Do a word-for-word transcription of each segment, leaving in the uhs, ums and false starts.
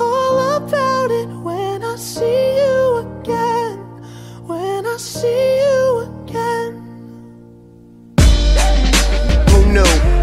all about it when I see you again, when I see you again.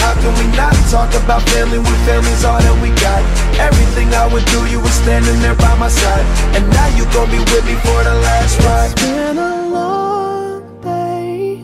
How can we not talk about family when family's all that we got? Everything I would do, you were standing there by my side, and now you gon' be with me for the last ride. It's been a long day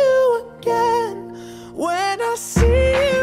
you again, when I see you again.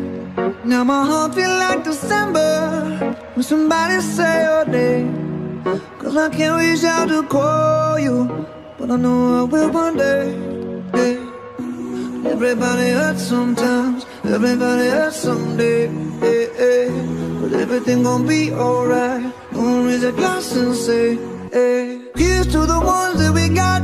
Now my heart feels like December when somebody say your name, cause I can't reach out to call you, but I know I will one day, hey. Everybody hurts sometimes, everybody hurts someday, hey, hey. But everything gon' be alright, gonna raise a glass and say, hey. Here's to the ones that we got,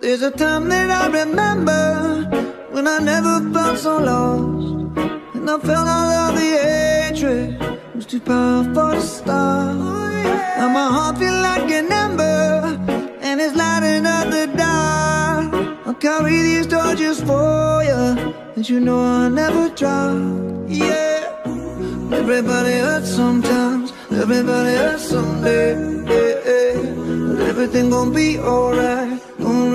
There's a time that I remember when I never felt so lost, and I felt all of the hatred was too powerful to stop. Oh, yeah. Now my heart feels like an ember, and it's lighting up the dark. I'll carry these torches for you, and you know I'll never drop. Yeah, everybody hurts sometimes, everybody hurts someday. Yeah, yeah. But everything gon' be alright. Gonna